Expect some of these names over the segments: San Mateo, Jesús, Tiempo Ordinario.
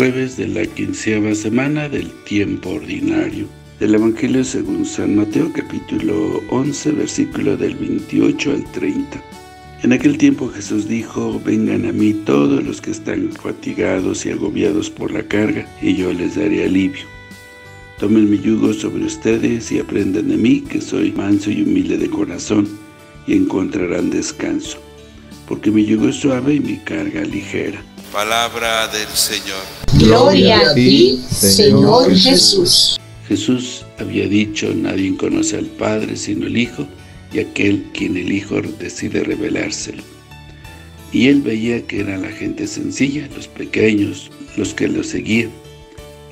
Jueves de la 15ª semana del tiempo ordinario. Del Evangelio según San Mateo, capítulo 11, versículo del 28 al 30. En aquel tiempo Jesús dijo: «Vengan a mí todos los que están fatigados y agobiados por la carga, y yo les daré alivio. Tomen mi yugo sobre ustedes y aprendan de mí, que soy manso y humilde de corazón, y encontrarán descanso, porque mi yugo es suave y mi carga ligera». Palabra del Señor. Gloria a ti, Señor Jesús. Jesús había dicho: nadie conoce al Padre sino el Hijo, y aquel quien el Hijo decide revelárselo. Y él veía que era la gente sencilla, los pequeños, los que lo seguían.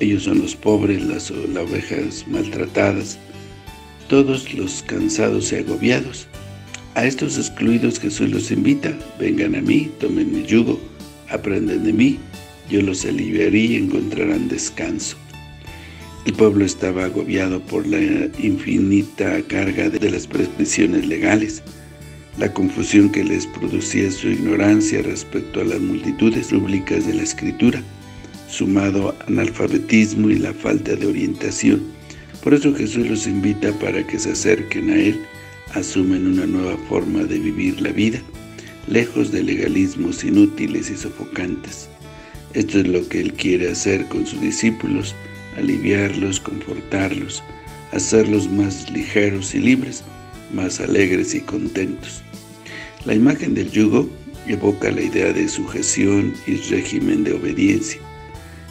Ellos son los pobres, las ovejas maltratadas, todos los cansados y agobiados. A estos excluidos Jesús los invita: vengan a mí, tomen mi yugo, aprendan de mí, yo los aliviaré y encontrarán descanso. El pueblo estaba agobiado por la infinita carga de las prescripciones legales. La confusión que les producía su ignorancia respecto a las multitudes públicas de la Escritura, sumado al analfabetismo y la falta de orientación. Por eso Jesús los invita para que se acerquen a Él, asumen una nueva forma de vivir la vida, lejos de legalismos inútiles y sofocantes. Esto es lo que Él quiere hacer con sus discípulos: aliviarlos, confortarlos, hacerlos más ligeros y libres, más alegres y contentos. La imagen del yugo evoca la idea de sujeción y régimen de obediencia.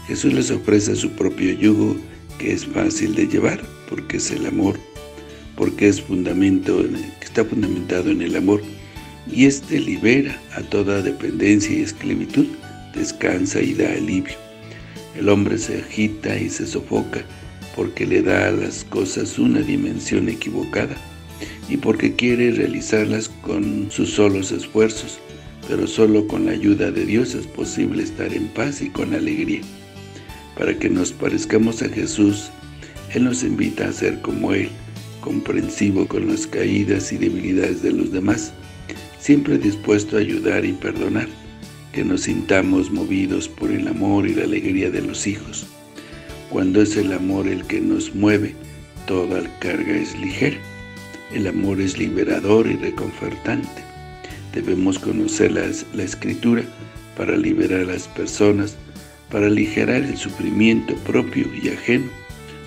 Jesús les ofrece su propio yugo, que es fácil de llevar, porque es el amor, porque está fundamentado en el amor, y este libera a toda dependencia y esclavitud, descansa y da alivio. El hombre se agita y se sofoca porque le da a las cosas una dimensión equivocada y porque quiere realizarlas con sus solos esfuerzos, pero solo con la ayuda de Dios es posible estar en paz y con alegría. Para que nos parezcamos a Jesús, Él nos invita a ser como Él, comprensivo con las caídas y debilidades de los demás, siempre dispuesto a ayudar y perdonar, que nos sintamos movidos por el amor y la alegría de los hijos. Cuando es el amor el que nos mueve, toda carga es ligera. El amor es liberador y reconfortante. Debemos conocer la Escritura para liberar a las personas, para aligerar el sufrimiento propio y ajeno,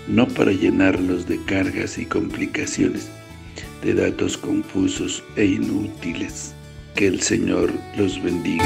no para llenarlos de cargas y complicaciones, de datos confusos e inútiles. Que el Señor los bendiga.